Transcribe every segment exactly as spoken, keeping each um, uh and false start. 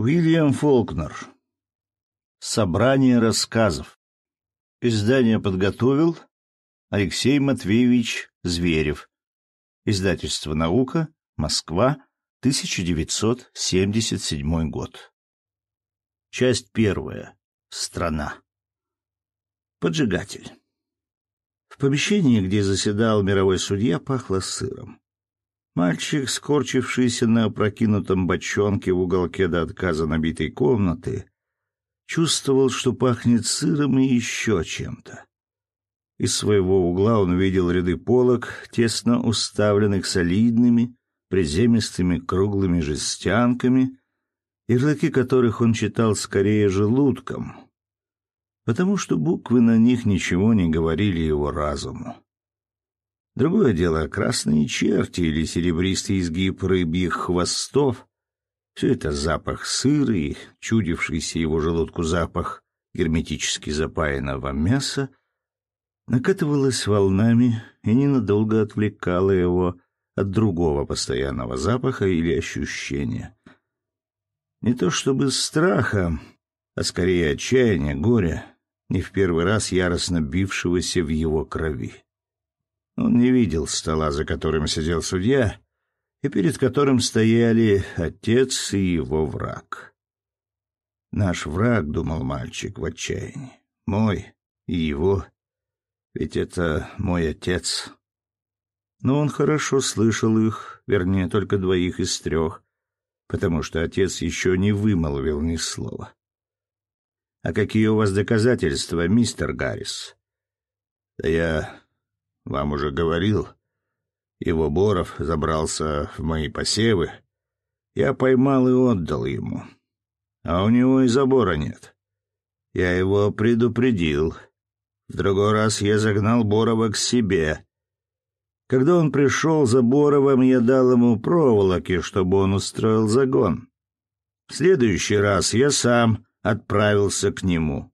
Уильям Фолкнер. Собрание рассказов. Издание подготовил Алексей Матвеевич Зверев. Издательство «Наука», Москва, тысяча девятьсот семьдесят седьмой год. Часть первая. Страна. Поджигатель. В помещении, где заседал мировой судья, пахло сыром. Мальчик, скорчившийся на опрокинутом бочонке в уголке до отказа набитой комнаты, чувствовал, что пахнет сыром и еще чем-то. Из своего угла он видел ряды полок, тесно уставленных солидными, приземистыми круглыми жестянками, ярлыки которых он читал скорее желудком, потому что буквы на них ничего не говорили его разуму. Другое дело — красные черти или серебристый изгиб рыбьих хвостов. Все это запах сыра и чудившийся его желудку запах герметически запаянного мяса накатывалась волнами и ненадолго отвлекала его от другого постоянного запаха или ощущения. Не то чтобы страха, а скорее отчаяния, горя, не в первый раз яростно бившегося в его крови. Он не видел стола, за которым сидел судья, и перед которым стояли отец и его враг. «Наш враг», — думал мальчик в отчаянии, — «мой и его, ведь это мой отец». Но он хорошо слышал их, вернее, только двоих из трех, потому что отец еще не вымолвил ни слова. «А какие у вас доказательства, мистер Гаррис?» «Да я... вам уже говорил. Его Боров забрался в мои посевы. Я поймал и отдал ему. А у него и забора нет. Я его предупредил. В другой раз я загнал Борова к себе. Когда он пришел за Боровым, я дал ему проволоки, чтобы он устроил загон. В следующий раз я сам отправился к нему.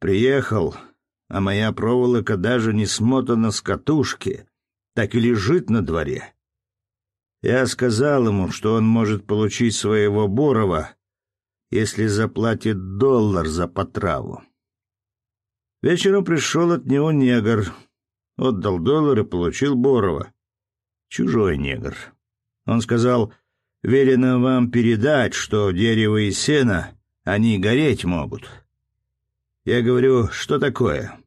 Приехал... а моя проволока даже не смотана с катушки, так и лежит на дворе. Я сказал ему, что он может получить своего Борова, если заплатит доллар за потраву. Вечером пришел от него негр, отдал доллар и получил Борова. Чужой негр. Он сказал, велено вам передать, что дерево и сено, они гореть могут. Я говорю, что такое?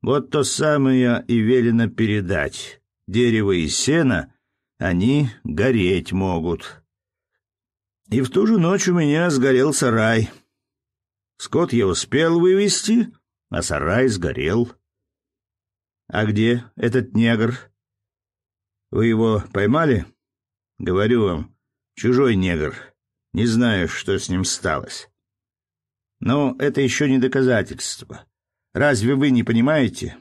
Вот то самое и велено передать. Дерево и сено, они гореть могут. И в ту же ночь у меня сгорел сарай. Скот я успел вывести, а сарай сгорел. А где этот негр? Вы его поймали? Говорю вам, чужой негр. Не знаю, что с ним сталось. Но это еще не доказательство. Разве вы не понимаете?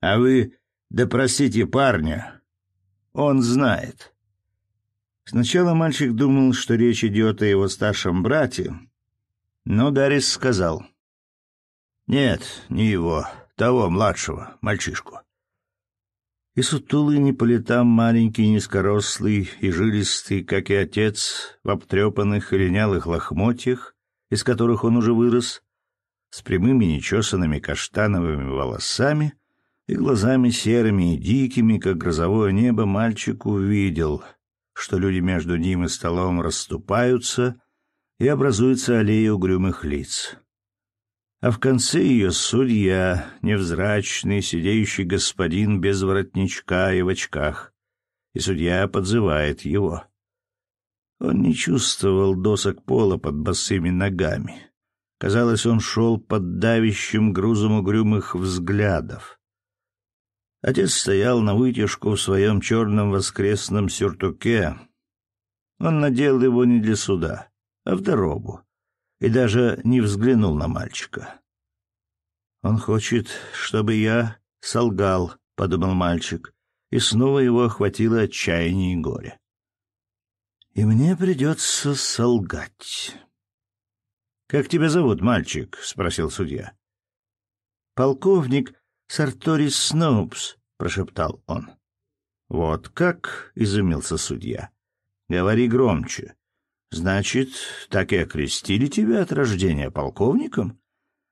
А вы допросите парня. Он знает». Сначала мальчик думал, что речь идет о его старшем брате, но Гаррис сказал: «Нет, не его, того младшего, мальчишку». И сутулый не по летам маленький, низкорослый и жилистый, как и отец, в обтрепанных и линялых лохмотьях, из которых он уже вырос, с прямыми нечесанными каштановыми волосами и глазами серыми и дикими, как грозовое небо, мальчик увидел, что люди между ним и столом расступаются и образуется аллея угрюмых лиц. А в конце ее судья, невзрачный, сидеющий господин без воротничка и в очках, и судья подзывает его. Он не чувствовал досок пола под босыми ногами. Казалось, он шел под давящим грузом угрюмых взглядов. Отец стоял на вытяжку в своем черном воскресном сюртуке. Он надел его не для суда, а в дорогу, и даже не взглянул на мальчика. «Он хочет, чтобы я солгал», — подумал мальчик, и снова его охватило отчаяние и горе. «И мне придется солгать». «Как тебя зовут, мальчик?» — спросил судья. «Полковник Сарторис Сноупс», — прошептал он. «Вот как?» — изумился судья. «Говори громче. — Значит, так и окрестили тебя от рождения полковником?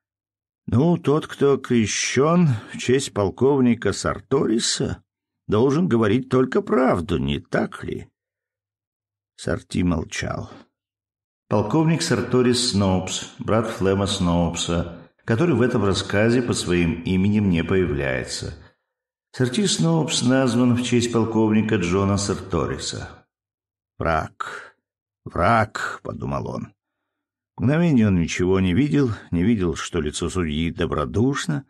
— Ну, тот, кто крещен в честь полковника Сарториса, должен говорить только правду, не так ли? Сарти молчал. Полковник Сарторис Сноупс, брат Флема Сноупса, который в этом рассказе под своим именем не появляется. Сарти Сноупс назван в честь полковника Джона Сарториса. — Враг... «Враг», — подумал он. В мгновение он ничего не видел, не видел, что лицо судьи добродушно,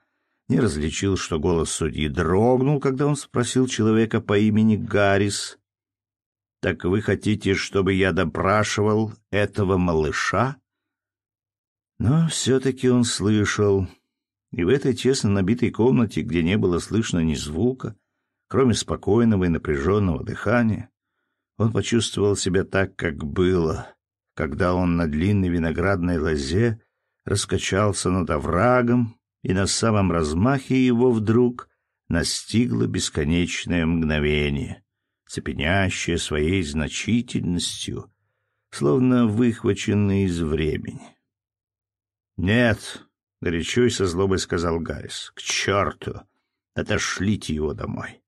не различил, что голос судьи дрогнул, когда он спросил человека по имени Гаррис. «Так вы хотите, чтобы я допрашивал этого малыша?» Но все-таки он слышал, и в этой тесно набитой комнате, где не было слышно ни звука, кроме спокойного и напряженного дыхания, он почувствовал себя так, как было, когда он на длинной виноградной лозе раскачался над оврагом, и на самом размахе его вдруг настигло бесконечное мгновение, цепенящее своей значительностью, словно выхваченное из времени. «Нет», — горячо и со злобой сказал Гаррис, — «к черту! Отошлите его домой!»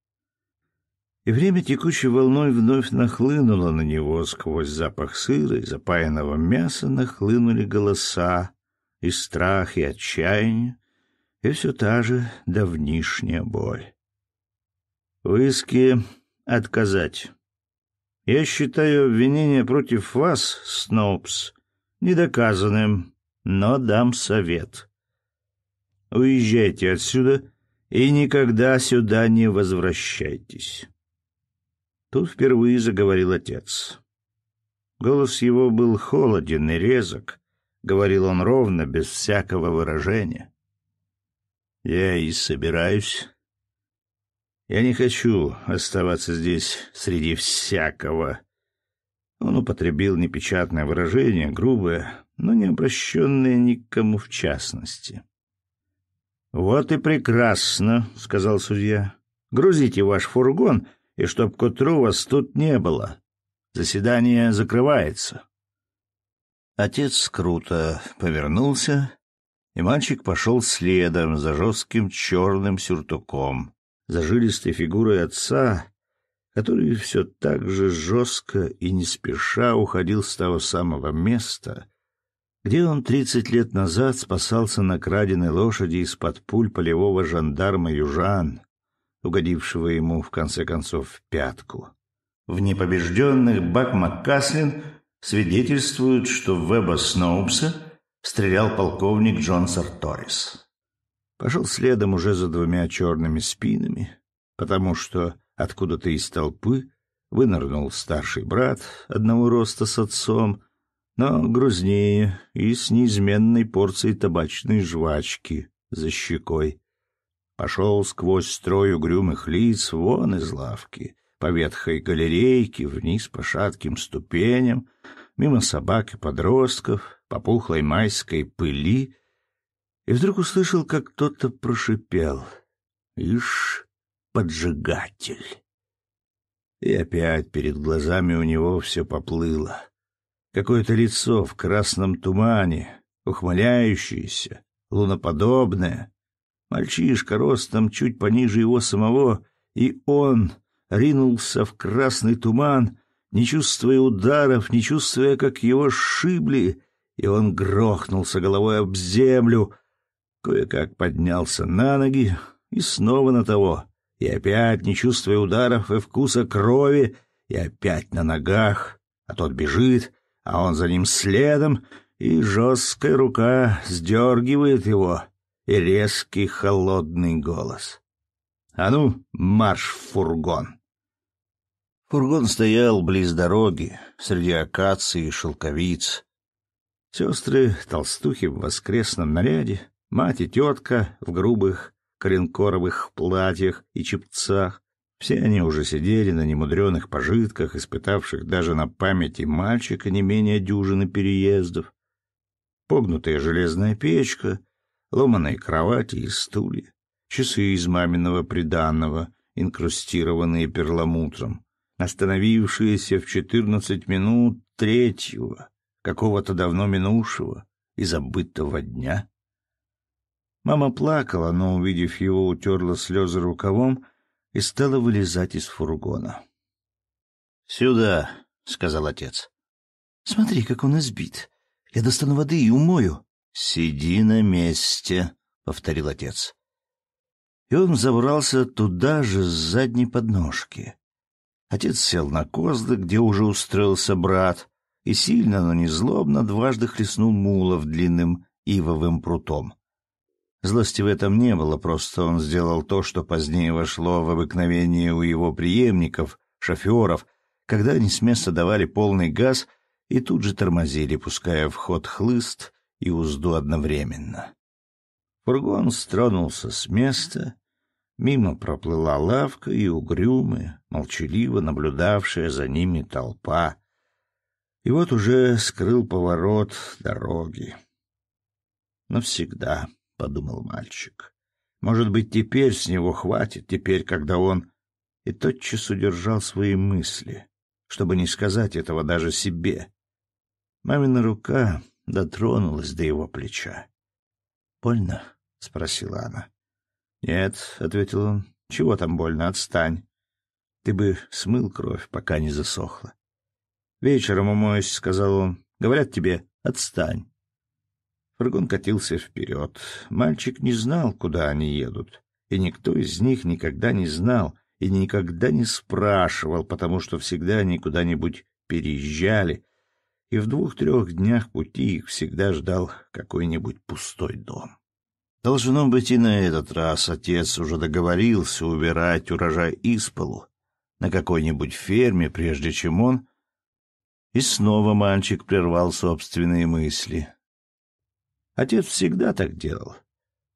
И время текущей волной вновь нахлынуло на него. Сквозь запах сыра и запаянного мяса нахлынули голоса, и страх, и отчаяние, и все та же давнишняя боль. В иске отказать. Я считаю обвинение против вас, Сноупс, недоказанным, но дам совет. Уезжайте отсюда и никогда сюда не возвращайтесь. Тут впервые заговорил отец. Голос его был холоден и резок, говорил он ровно, без всякого выражения. «Я и собираюсь. Я не хочу оставаться здесь среди всякого». Он употребил непечатное выражение, грубое, но не обращенное никому в частности. «Вот и прекрасно», — сказал судья. «Грузите ваш фургон, и чтоб к утру вас тут не было. Заседание закрывается». Отец круто повернулся, и мальчик пошел следом за жестким черным сюртуком, за жилистой фигурой отца, который все так же жестко и не спеша уходил с того самого места, где он тридцать лет назад спасался на краденой лошади из-под пуль полевого жандарма «Южан», угодившего ему, в конце концов, в пятку. В непобежденных Бак Маккаслин свидетельствуют, что в Эба Сноупса стрелял полковник Джон Сарторис. Пошел следом уже за двумя черными спинами, потому что откуда-то из толпы вынырнул старший брат одного роста с отцом, но грузнее и с неизменной порцией табачной жвачки за щекой. Пошел сквозь строй угрюмых лиц вон из лавки, по ветхой галерейке, вниз по шатким ступеням, мимо собак и подростков, по пухлой майской пыли, и вдруг услышал, как кто-то прошипел: «Ишь, поджигатель!» И опять перед глазами у него все поплыло. Какое-то лицо в красном тумане, ухмыляющееся, луноподобное. Мальчишка ростом чуть пониже его самого, и он ринулся в красный туман, не чувствуя ударов, не чувствуя, как его сшибли, и он грохнулся головой об землю, кое-как поднялся на ноги и снова на того, и опять, не чувствуя ударов и вкуса крови, и опять на ногах, а тот бежит, а он за ним следом, и жесткая рука сдергивает его, и резкий холодный голос: «А ну, марш в фургон!» Фургон стоял близ дороги, среди акаций и шелковиц. Сестры-толстухи в воскресном наряде, мать и тетка в грубых коренкоровых платьях и чепцах. Все они уже сидели на немудреных пожитках, испытавших даже на памяти мальчика не менее дюжины переездов. Погнутая железная печка, ломаные кровати и стулья, часы из маминого приданого, инкрустированные перламутром, остановившиеся в четырнадцать минут третьего, какого-то давно минувшего и забытого дня. Мама плакала, но, увидев его, утерла слезы рукавом и стала вылезать из фургона. — Сюда, — сказал отец. — Смотри, как он избит. Я достану воды и умою. — Сиди на месте, — повторил отец. И он забрался туда же, с задней подножки. Отец сел на козлы, где уже устроился брат, и сильно, но не злобно дважды хлестнул мулов длинным ивовым прутом. Злости в этом не было, просто он сделал то, что позднее вошло в обыкновение у его преемников, шоферов, когда они с места давали полный газ и тут же тормозили, пуская в ход хлыст и узду одновременно. Фургон стронулся с места, мимо проплыла лавка и угрюмая, молчаливо наблюдавшая за ними толпа. И вот уже скрыл поворот дороги. «Навсегда», — подумал мальчик. «Может быть, теперь с него хватит, теперь, когда он...» И тотчас удержал свои мысли, чтобы не сказать этого даже себе. Мамина рука дотронулась до его плеча. «Больно?» — спросила она. «Нет», — ответил он, — «чего там больно? Отстань. Ты бы смыл кровь, пока не засохла». «Вечером умоюсь», — сказал он. «Говорят тебе, отстань». Фургон катился вперед. Мальчик не знал, куда они едут, и никто из них никогда не знал и никогда не спрашивал, потому что всегда они куда-нибудь переезжали, и в двух-трех днях пути их всегда ждал какой-нибудь пустой дом. Должно быть, и на этот раз отец уже договорился убирать урожай из полу на какой-нибудь ферме, прежде чем он... И снова мальчик прервал собственные мысли. Отец всегда так делал.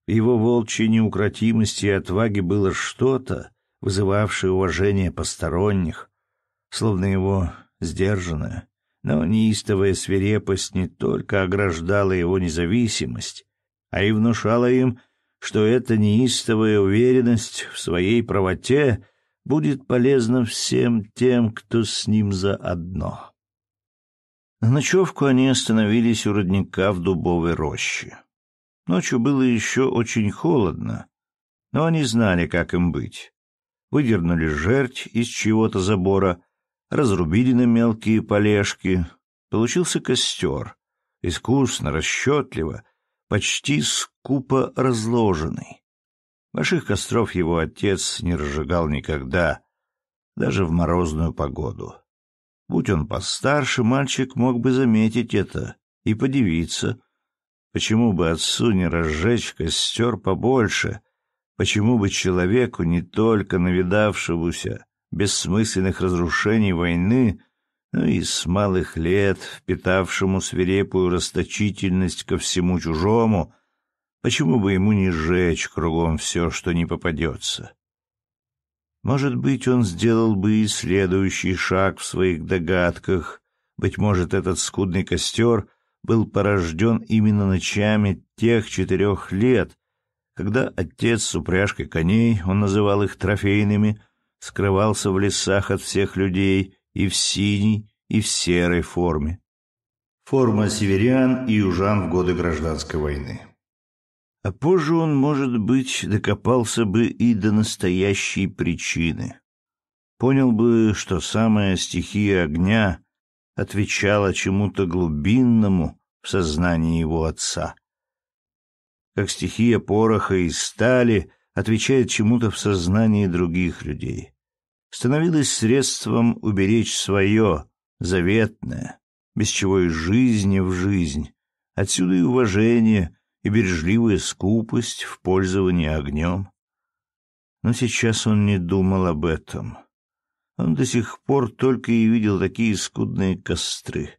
В его волчьей неукротимости и отваге было что-то, вызывавшее уважение посторонних, словно его сдержанное, но неистовая свирепость не только ограждала его независимость, а и внушала им, что эта неистовая уверенность в своей правоте будет полезна всем тем, кто с ним заодно. На ночевку они остановились у родника в дубовой роще. Ночью было еще очень холодно, но они знали, как им быть. Выдернули жердь из чего-то забора, разрубили на мелкие полежки. Получился костер, искусно, расчетливо, почти скупо разложенный. Больших костров его отец не разжигал никогда, даже в морозную погоду. Будь он постарше, мальчик мог бы заметить это и подивиться. Почему бы отцу не разжечь костер побольше? Почему бы человеку, не только навидавшемуся бессмысленных разрушений войны, но и с малых лет впитавшему свирепую расточительность ко всему чужому, почему бы ему не сжечь кругом все, что не попадется? Может быть, он сделал бы и следующий шаг в своих догадках. Быть может, этот скудный костер был порожден именно ночами тех четырех лет, когда отец с упряжкой коней, он называл их трофейными, скрывался в лесах от всех людей и в синей, и в серой форме. Форма северян и южан в годы Гражданской войны. А позже он, может быть, докопался бы и до настоящей причины. Понял бы, что самая стихия огня отвечала чему-то глубинному в сознании его отца. Как стихия пороха и стали отвечает чему-то в сознании других людей. Становилось средством уберечь свое, заветное, без чего и жизни в жизнь. Отсюда и уважение, и бережливая скупость в пользовании огнем. Но сейчас он не думал об этом. Он до сих пор только и видел такие скудные костры.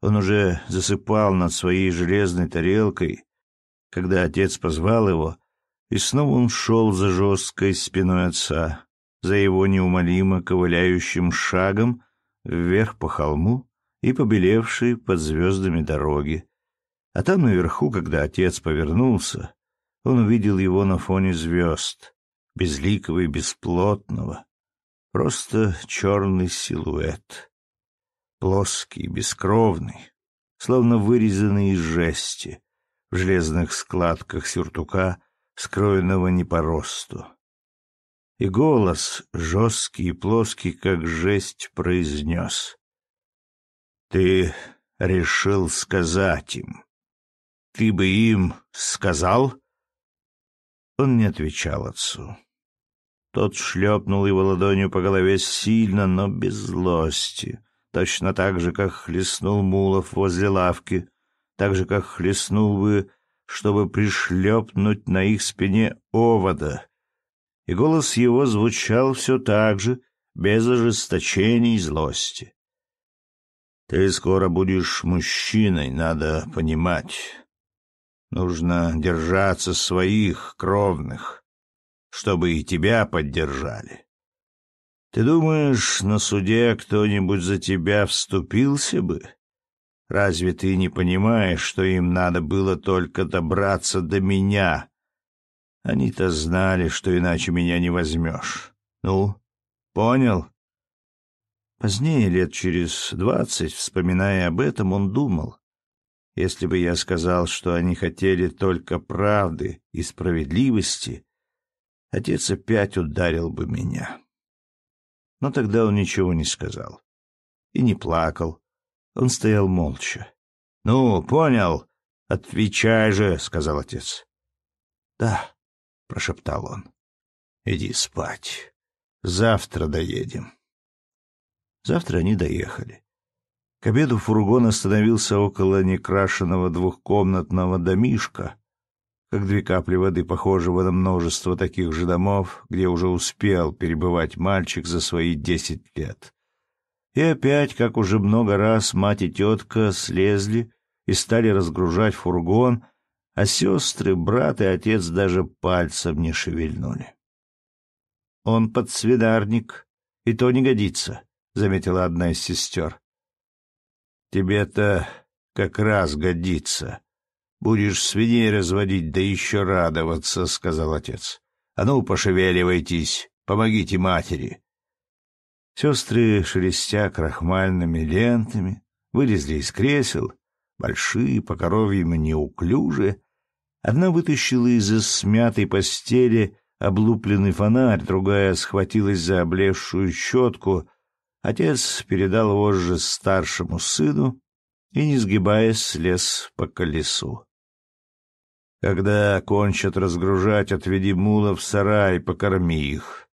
Он уже засыпал над своей железной тарелкой, когда отец позвал его, и снова он шел за жесткой спиной отца, за его неумолимо ковыляющим шагом вверх по холму и побелевшей под звездами дороги. А там наверху, когда отец повернулся, он увидел его на фоне звезд, безликого и бесплотного, просто черный силуэт. плоский, бескровный, словно вырезанный из жести, в железных складках сюртука, скроенного не по росту. И голос, жесткий и плоский, как жесть, произнес: «Ты решил сказать им. Ты бы им сказал?» Он не отвечал отцу. Тот шлепнул его ладонью по голове сильно, но без злости, точно так же, как хлестнул Мулов возле лавки, так же, как хлестнул бы, чтобы пришлепнуть на их спине овода. И голос его звучал все так же, без ожесточения и злости. «Ты скоро будешь мужчиной, надо понимать. Нужно держаться своих кровных, чтобы и тебя поддержали. Ты думаешь, на суде кто-нибудь за тебя вступился бы? Разве ты не понимаешь, что им надо было только добраться до меня? Они-то знали, что иначе меня не возьмешь. Ну, понял?» Позднее, лет через двадцать, вспоминая об этом, он думал: если бы я сказал, что они хотели только правды и справедливости, отец опять ударил бы меня. Но тогда он ничего не сказал. И не плакал. Он стоял молча. — Ну, понял. Отвечай же, — сказал отец. — Да, — прошептал он. — Иди спать. Завтра доедем. Завтра они доехали. К обеду фургон остановился около некрашенного двухкомнатного домишка, как две капли воды, похожего на множество таких же домов, где уже успел перебывать мальчик за свои десять лет. И опять, как уже много раз, мать и тетка слезли и стали разгружать фургон, а сестры, брат и отец даже пальцем не шевельнули. — Он подсвинарник, и то не годится, — заметила одна из сестер. — Тебе-то как раз годится. Будешь свиней разводить, да еще радоваться, — сказал отец. — А ну, пошевеливайтесь, помогите матери. Сестры, шелестя крахмальными лентами, вылезли из кресел, большие, по коровьям неуклюже. Одна вытащила из-за смятой постели облупленный фонарь, другая схватилась за облезшую щетку. Отец передал вожжи старшему сыну и, не сгибаясь, слез по колесу. «Когда кончат разгружать, отведи мулов в сарай, покорми их».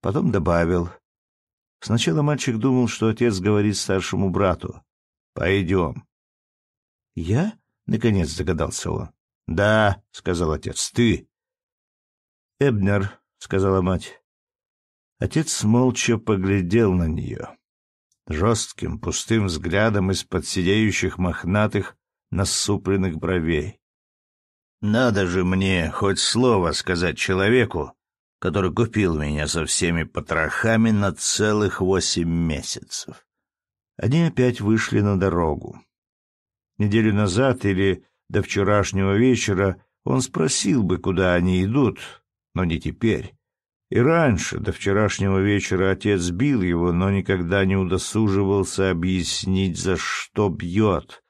Потом добавил. Сначала мальчик думал, что отец говорит старшему брату: «Пойдем». «Я?» — наконец догадался он. «Да», — сказал отец, — «ты». «Эбнер», — сказала мать. Отец молча поглядел на нее. Жестким, пустым взглядом из-под сидеющих мохнатых, насупленных бровей. «Надо же мне хоть слово сказать человеку, который купил меня со всеми потрохами на целых восемь месяцев». Они опять вышли на дорогу. Неделю назад или до вчерашнего вечера он спросил бы, куда они идут, но не теперь. И раньше, до вчерашнего вечера, отец бил его, но никогда не удосуживался объяснить, за что бьет.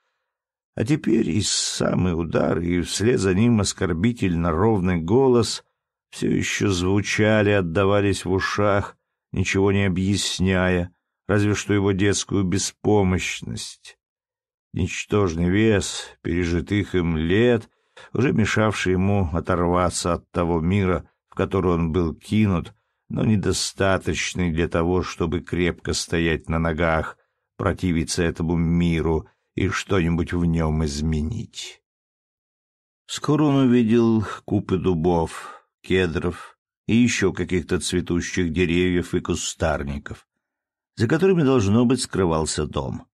А теперь и самый удар, и вслед за ним оскорбительно ровный голос все еще звучали, отдавались в ушах, ничего не объясняя, разве что его детскую беспомощность. Ничтожный вес пережитых им лет, уже мешавший ему оторваться от того мира, в которую он был кинут, но недостаточный для того, чтобы крепко стоять на ногах, противиться этому миру и что-нибудь в нем изменить. Скоро он увидел купы дубов, кедров и еще каких-то цветущих деревьев и кустарников, за которыми, должно быть, скрывался дом.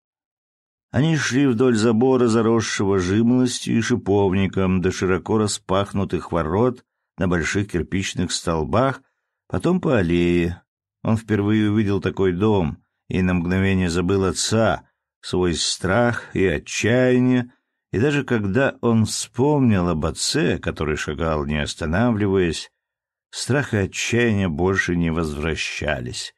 Они шли вдоль забора, заросшего жимолостью и шиповником, до широко распахнутых ворот на больших кирпичных столбах, потом по аллее. Он впервые увидел такой дом и на мгновение забыл отца, свой страх и отчаяние, и даже когда он вспомнил об отце, который шагал, не останавливаясь, страх и отчаяние больше не возвращались.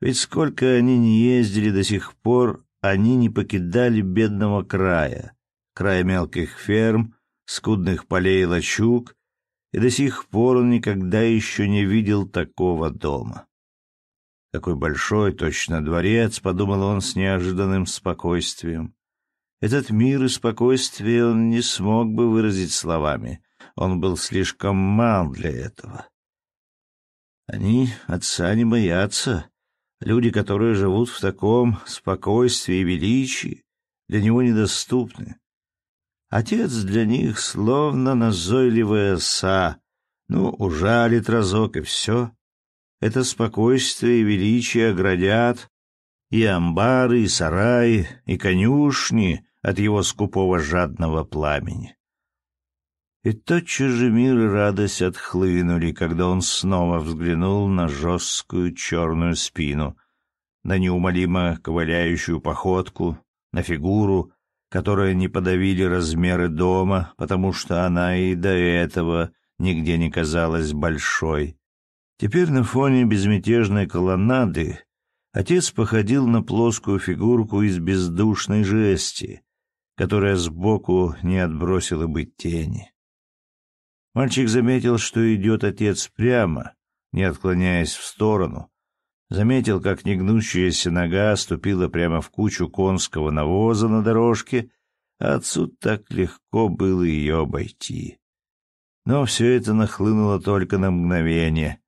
Ведь сколько они не ездили до сих пор, они не покидали бедного края, края мелких ферм, скудных полей и лачуг, и до сих пор он никогда еще не видел такого дома. «Какой большой, точно, дворец», — подумал он с неожиданным спокойствием. Этот мир и спокойствие он не смог бы выразить словами. Он был слишком мал для этого. Они отца не боятся. Люди, которые живут в таком спокойствии и величии, для него недоступны. Отец для них словно назойливая оса. Ну, ужалит разок, и все. Это спокойствие и величие оградят и амбары, и сараи, и конюшни от его скупого жадного пламени. И тотчас же мир и радость отхлынули, когда он снова взглянул на жесткую черную спину, на неумолимо ковыляющую походку, на фигуру, которой не подавили размеры дома, потому что она и до этого нигде не казалась большой. Теперь на фоне безмятежной колоннады отец походил на плоскую фигурку из бездушной жести, которая сбоку не отбросила бы тени. Мальчик заметил, что идет отец прямо, не отклоняясь в сторону. Заметил, как негнущаяся нога ступила прямо в кучу конского навоза на дорожке, а отцу так легко было ее обойти. Но все это нахлынуло только на мгновение,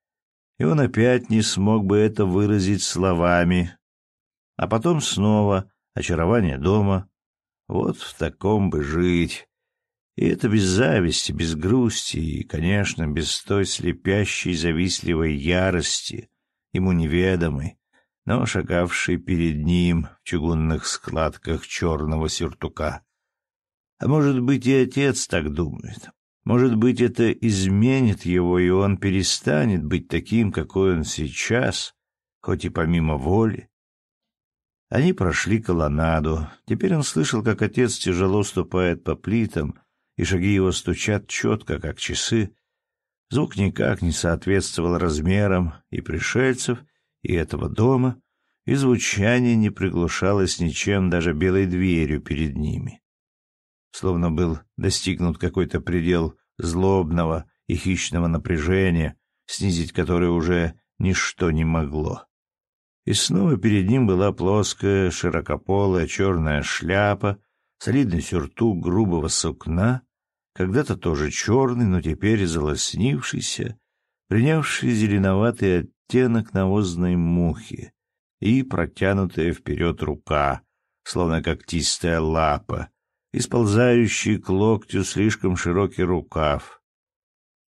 и он опять не смог бы это выразить словами. А потом снова очарование дома. Вот в таком бы жить. И это без зависти, без грусти и, конечно, без той слепящей, завистливой ярости, ему неведомой, но шагавшей перед ним в чугунных складках черного сюртука. А может быть, и отец так думает. Может быть, это изменит его, и он перестанет быть таким, какой он сейчас, хоть и помимо воли. Они прошли колоннаду. Теперь он слышал, как отец тяжело ступает по плитам, и шаги его стучат четко, как часы. Звук никак не соответствовал размерам и пришельцев, и этого дома, и звучание не приглушалось ничем, даже белой дверью перед ними. Словно был достигнут какой-то предел злобного и хищного напряжения, снизить которое уже ничто не могло. И снова перед ним была плоская, широкополая черная шляпа, солидный сюртук грубого сукна, когда-то тоже черный, но теперь залоснившийся, принявший зеленоватый оттенок навозной мухи, и протянутая вперед рука, словно когтистая лапа, и сползающий к локтю слишком широкий рукав.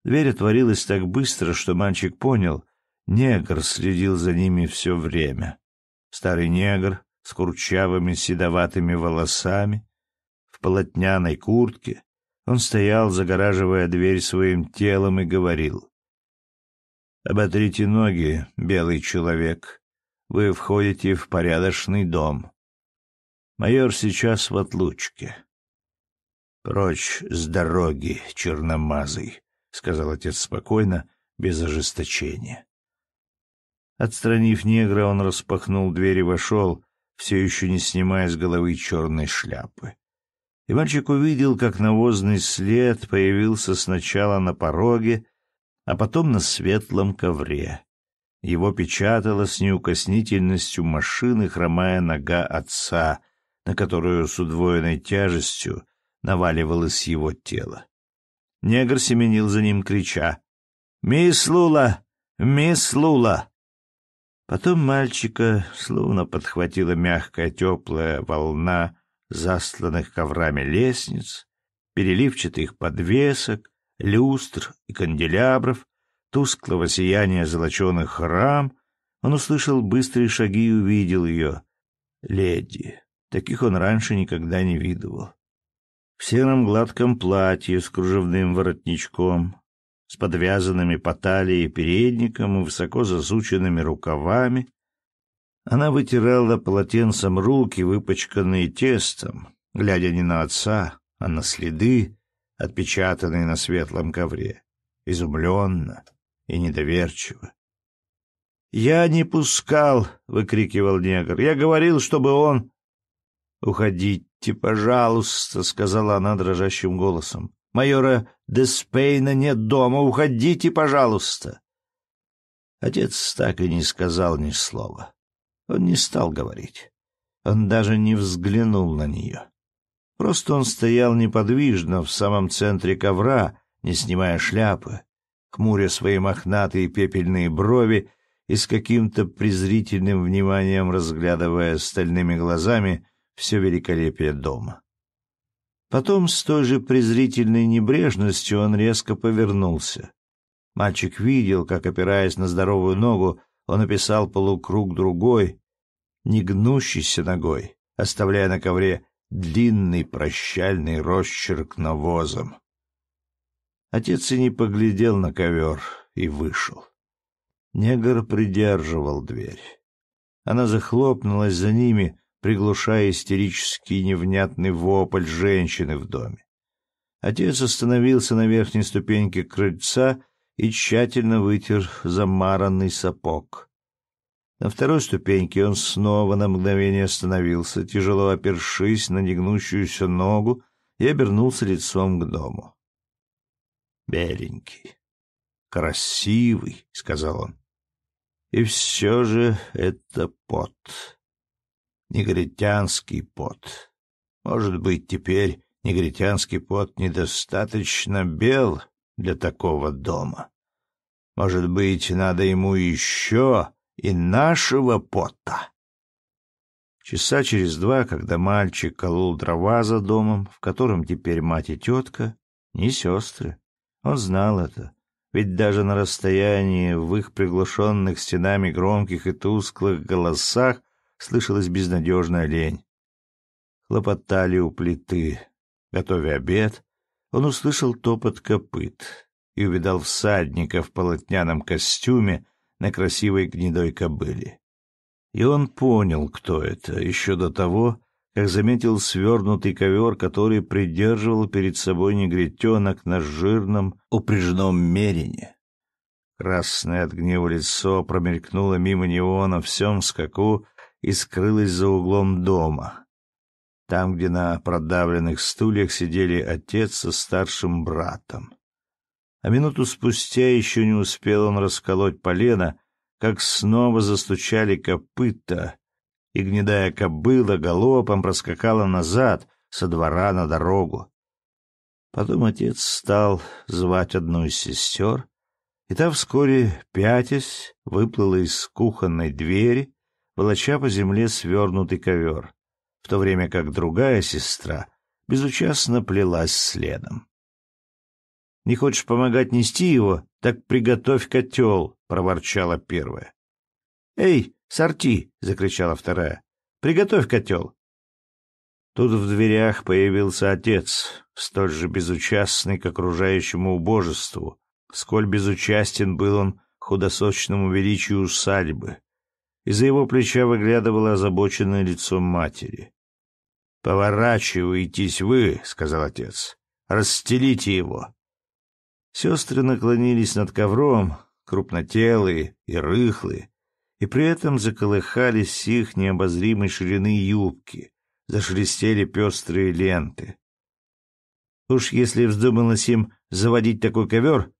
Дверь отворилась так быстро, что мальчик понял, негр следил за ними все время. Старый негр с курчавыми седоватыми волосами, в полотняной куртке, он стоял, загораживая дверь своим телом, и говорил: «Оботрите ноги, белый человек, вы входите в порядочный дом. Майор сейчас в отлучке». «Прочь с дороги, черномазый», — сказал отец спокойно, без ожесточения. Отстранив негра, он распахнул дверь и вошел, все еще не снимая с головы черной шляпы. И мальчик увидел, как навозный след появился сначала на пороге, а потом на светлом ковре. Его печатала с неукоснительностью машины хромая нога отца, на которую с удвоенной тяжестью наваливалось его тело. Негр семенил за ним, крича: «Мисс Лула! Мисс Лула!» Потом мальчика словно подхватила мягкая теплая волна застланных коврами лестниц, переливчатых подвесок, люстр и канделябров, тусклого сияния золоченых храм. Он услышал быстрые шаги и увидел ее. Леди. Таких он раньше никогда не видывал. В сером гладком платье с кружевным воротничком, с подвязанными по талии передником и высоко засученными рукавами. Она вытирала полотенцем руки, выпачканные тестом, глядя не на отца, а на следы, отпечатанные на светлом ковре, изумленно и недоверчиво. — «Я не пускал! — выкрикивал негр. — Я говорил, чтобы он... «Уходите, пожалуйста», — сказала она дрожащим голосом. «Майора де Спейна нет дома. Уходите, пожалуйста». Отец так и не сказал ни слова. Он не стал говорить. Он даже не взглянул на нее. Просто он стоял неподвижно в самом центре ковра, не снимая шляпы, хмуря свои мохнатые пепельные брови и с каким-то презрительным вниманием разглядывая стальными глазами все великолепие дома. Потом с той же презрительной небрежностью он резко повернулся. Мальчик видел, как, опираясь на здоровую ногу, он описал полукруг другой, не гнущейся ногой, оставляя на ковре длинный прощальный росчерк навозом. Отец и не поглядел на ковер и вышел. Негр придерживал дверь. Она захлопнулась за ними, приглушая истерический невнятный вопль женщины в доме. Отец остановился на верхней ступеньке крыльца и тщательно вытер замаранный сапог. На второй ступеньке он снова на мгновение остановился, тяжело опершись на негнущуюся ногу, и обернулся лицом к дому. «Беленький, красивый», — сказал он. «И все же это пот. Негритянский пот. Может быть, теперь негритянский пот недостаточно бел для такого дома. Может быть, надо ему еще и нашего пота». Часа через два, когда мальчик колол дрова за домом, в котором теперь мать и тетка, не сестры, он знал это, ведь даже на расстоянии в их приглушенных стенами громких и тусклых голосах слышалась безнадежная лень. Хлопотали у плиты, готовя обед. Он услышал топот копыт и увидал всадника в полотняном костюме на красивой гнедой кобыле. И он понял, кто это, еще до того, как заметил свернутый ковер, который придерживал перед собой негритенок на жирном упряжном мерине. Красное от гнева лицо промелькнуло мимо него на всем скаку и скрылось за углом дома. Там, где на продавленных стульях сидели отец со старшим братом. А минуту спустя еще не успел он расколоть полено, как снова застучали копыта, и гнедая кобыла галопом проскакала назад со двора на дорогу. Потом отец стал звать одну из сестер, и та вскоре, пятясь, выплыла из кухонной двери, волоча по земле свернутый ковер, в то время как другая сестра безучастно плелась следом. — Не хочешь помогать нести его, так приготовь котел, — проворчала первая. — Эй, сорти! — закричала вторая. — Приготовь котел! Тут в дверях появился отец, столь же безучастный к окружающему убожеству, сколь безучастен был он худосочному величию усадьбы. Из-за его плеча выглядывало озабоченное лицо матери. — Поворачивайтесь вы, — сказал отец. — Расстелите его. Сестры наклонились над ковром, крупнотелые и рыхлые, и при этом заколыхались их необозримой ширины юбки, зашелестели пестрые ленты. — Уж если вздумалось им заводить такой ковер,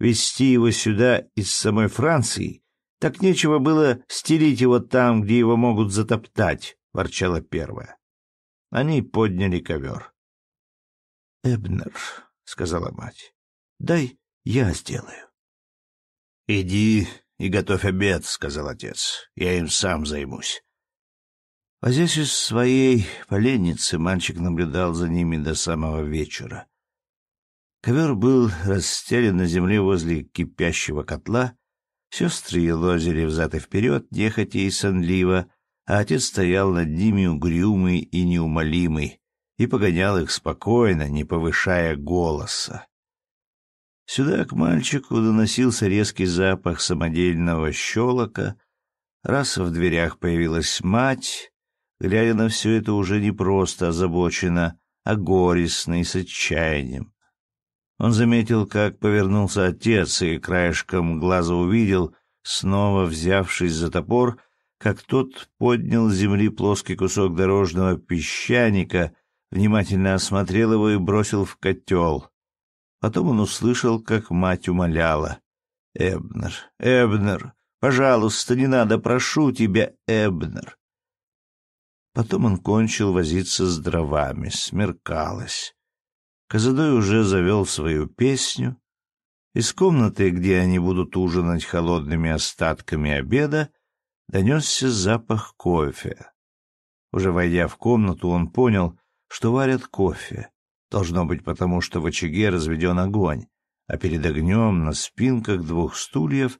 везти его сюда из самой Франции, так нечего было стелить его там, где его могут затоптать, — ворчала первая. Они подняли ковер. — Эбнер, — сказала мать, — дай я сделаю. — Иди и готовь обед, — сказал отец, — я им сам займусь. Возясь из своей поленницы, мальчик наблюдал за ними до самого вечера. Ковер был расстелен на земле возле кипящего котла. Сестры елозили взад и вперед, нехотя и сонливо, а отец стоял над ними угрюмый и неумолимый и погонял их спокойно, не повышая голоса. Сюда к мальчику доносился резкий запах самодельного щелока. Раз в дверях появилась мать, глядя на все это уже не просто озабоченно, а горестно и с отчаянием. Он заметил, как повернулся отец, и краешком глаза увидел, снова взявшись за топор, как тот поднял с земли плоский кусок дорожного песчаника, внимательно осмотрел его и бросил в котел. Потом он услышал, как мать умоляла. «Эбнер, Эбнер, пожалуйста, не надо, прошу тебя, Эбнер». Потом он кончил возиться с дровами, смеркалось. Казадой уже завел свою песню. Из комнаты, где они будут ужинать холодными остатками обеда, донесся запах кофе. Уже войдя в комнату, он понял, что варят кофе. Должно быть потому, что в очаге разведен огонь, а перед огнем на спинках двух стульев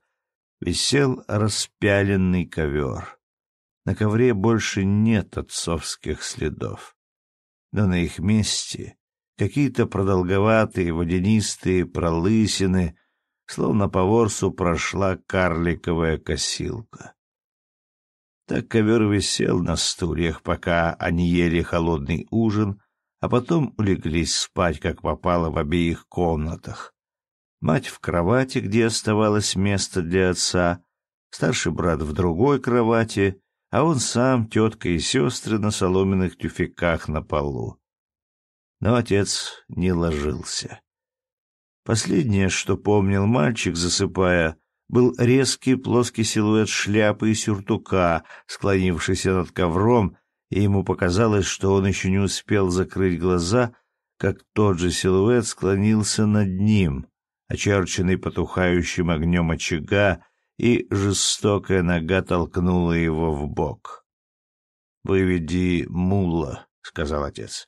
висел распяленный ковер. На ковре больше нет отцовских следов. Но на их месте какие-то продолговатые водянистые пролысины, словно по ворсу прошла карликовая косилка. Так ковер висел на стульях, пока они ели холодный ужин, а потом улеглись спать, как попало, в обеих комнатах. Мать в кровати, где оставалось место для отца, старший брат в другой кровати, а он сам, тетка и сестры на соломенных тюфяках на полу. Но отец не ложился. Последнее, что помнил мальчик, засыпая, был резкий плоский силуэт шляпы и сюртука, склонившийся над ковром, и ему показалось, что он еще не успел закрыть глаза, как тот же силуэт склонился над ним, очерченный потухающим огнем очага, и жестокая нога толкнула его в бок. «Выведи мула», — сказал отец.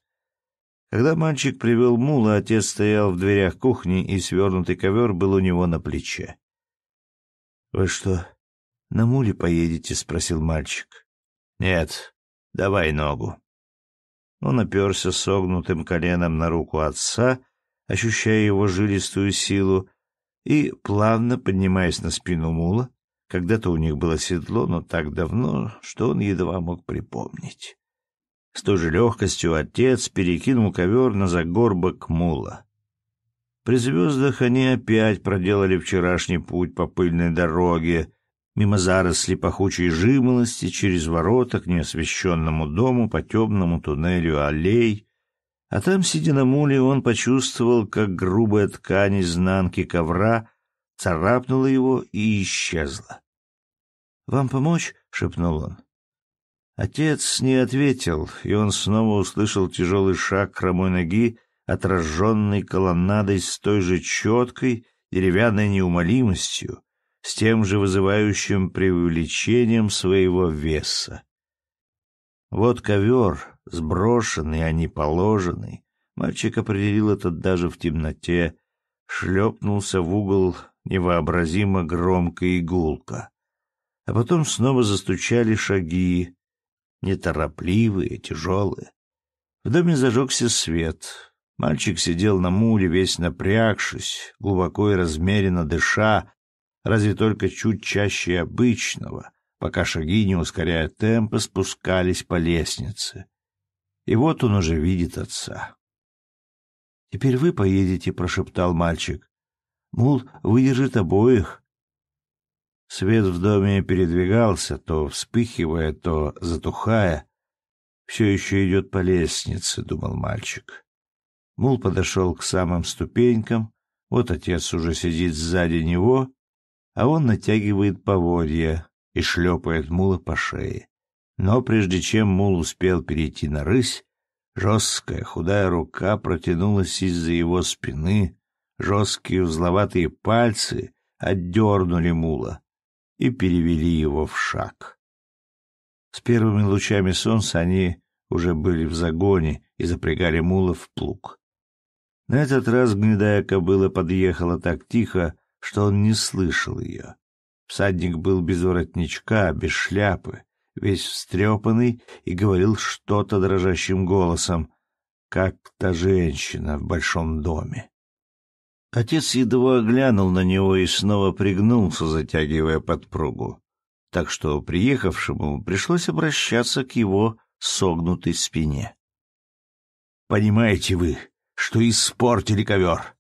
Когда мальчик привел мула, отец стоял в дверях кухни, и свернутый ковер был у него на плече. «Вы что, на муле поедете?» — спросил мальчик. «Нет, давай ногу». Он оперся согнутым коленом на руку отца, ощущая его жилистую силу, и, плавно поднимаясь на спину мула, когда-то у них было седло, но так давно, что он едва мог припомнить. С той же легкостью отец перекинул ковер на загорбок мула. При звездах они опять проделали вчерашний путь по пыльной дороге, мимо заросли пахучей жимолости, через ворота к неосвещенному дому по темному туннелю аллей, а там, сидя на муле, он почувствовал, как грубая ткань изнанки ковра царапнула его и исчезла. «Вам помочь?» — шепнул он. Отец не ответил, и он снова услышал тяжелый шаг хромой ноги, отраженной колоннадой с той же четкой деревянной неумолимостью, с тем же вызывающим преувеличением своего веса. Вот ковер, сброшенный, а не положенный, мальчик определил это даже в темноте, шлепнулся в угол невообразимо громко и гулко. А потом снова застучали шаги, неторопливые, тяжелые. В доме зажегся свет. Мальчик сидел на муле, весь напрягшись, глубоко и размеренно дыша, разве только чуть чаще обычного, пока шаги, не ускоряя темпа, спускались по лестнице. И вот он уже видит отца. «Теперь вы поедете», — прошептал мальчик. «Мул выдержит обоих». Свет в доме передвигался, то вспыхивая, то затухая. «Все еще идет по лестнице», — думал мальчик. Мул подошел к самым ступенькам, вот отец уже сидит сзади него, а он натягивает поводья и шлепает мула по шее. Но прежде чем мул успел перейти на рысь, жесткая худая рука протянулась из-за его спины, жесткие узловатые пальцы отдернули мула и перевели его в шаг. С первыми лучами солнца они уже были в загоне и запрягали мула в плуг. На этот раз гнедая кобыла подъехала так тихо, что он не слышал ее. Всадник был без воротничка, без шляпы, весь встрепанный и говорил что-то дрожащим голосом, как та женщина в большом доме. Отец едва глянул на него и снова пригнулся, затягивая подпругу, так что приехавшему пришлось обращаться к его согнутой спине. «Понимаете вы, что испортили ковер?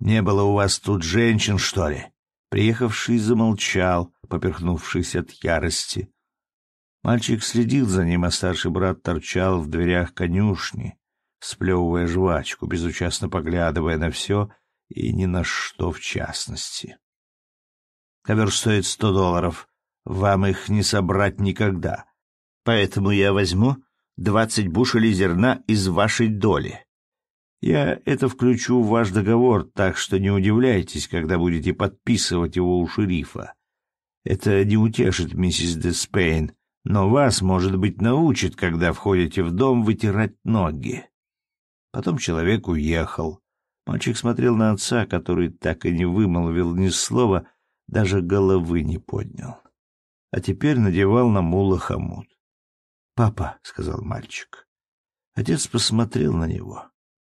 Не было у вас тут женщин, что ли?» Приехавший замолчал, поперхнувшись от ярости. Мальчик следил за ним, а старший брат торчал в дверях конюшни, сплевывая жвачку, безучастно поглядывая на все и ни на что в частности. «Ковер стоит сто долларов. Вам их не собрать никогда. Поэтому я возьму двадцать бушелей зерна из вашей доли. Я это включу в ваш договор, так что не удивляйтесь, когда будете подписывать его у шерифа. Это не утешит миссис де Спейн, но вас, может быть, научит, когда входите в дом, вытирать ноги». Потом человек уехал. Мальчик смотрел на отца, который так и не вымолвил ни слова, даже головы не поднял. А теперь надевал на мула хомут. «Папа», — сказал мальчик. Отец посмотрел на него.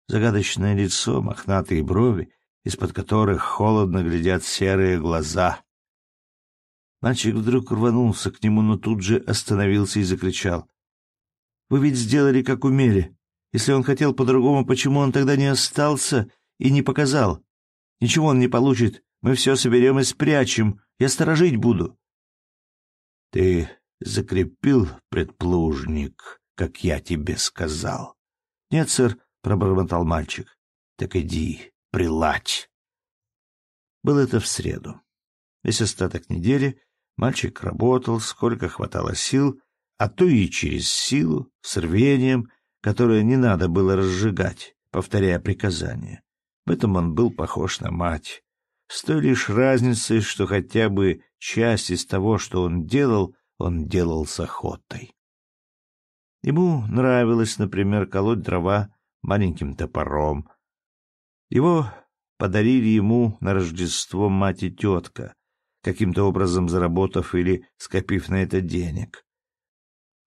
Загадочное лицо, мохнатые брови, из-под которых холодно глядят серые глаза. Мальчик вдруг рванулся к нему, но тут же остановился и закричал: «Вы ведь сделали, как умели. Если он хотел по-другому, почему он тогда не остался и не показал? Ничего он не получит. Мы все соберем и спрячем. Я сторожить буду». «Ты закрепил предплужник, как я тебе сказал?» «Нет, сэр», — пробормотал мальчик. «Так иди, приладь». Было это в среду. Весь остаток недели мальчик работал, сколько хватало сил, а то и через силу, с рвением, которое не надо было разжигать, повторяя приказания. В этом он был похож на мать. С той лишь разницей, что хотя бы часть из того, что он делал, он делал с охотой. Ему нравилось, например, колоть дрова маленьким топором. Его подарили ему на Рождество мать и тетка, каким-то образом заработав или скопив на это денег.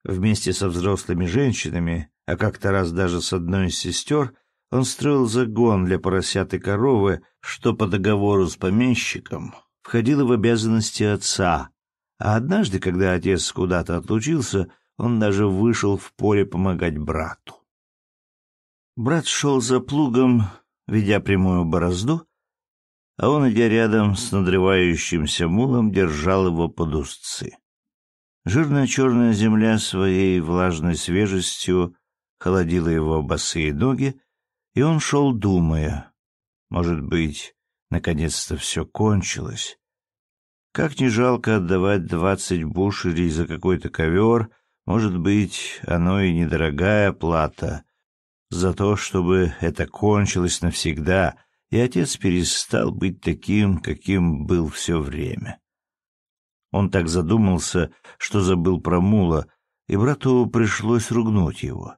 Вместе со взрослыми женщинами, а как-то раз даже с одной из сестер, он строил загон для поросят и коровы, что по договору с помещиком входило в обязанности отца. А однажды, когда отец куда-то отлучился, он даже вышел в поле помогать брату. Брат шел за плугом, ведя прямую борозду, а он, идя рядом с надрывающимся мулом, держал его под узцы. Жирная черная земля своей влажной свежестью холодила его босые ноги, и он шел, думая: может быть, наконец-то все кончилось. Как не жалко отдавать двадцать бушелей за какой-то ковер, может быть, оно и недорогая плата за то, чтобы это кончилось навсегда, и отец перестал быть таким, каким был все время. Он так задумался, что забыл про мула, и брату пришлось ругнуть его.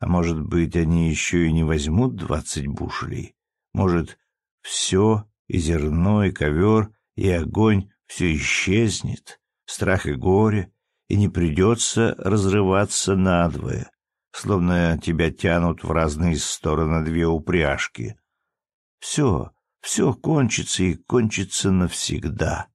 А может быть, они еще и не возьмут двадцать бушелей? Может, все, и зерно, и ковер, и огонь, все исчезнет, страх и горе, и не придется разрываться надвое, словно тебя тянут в разные стороны две упряжки. Все, все кончится и кончится навсегда.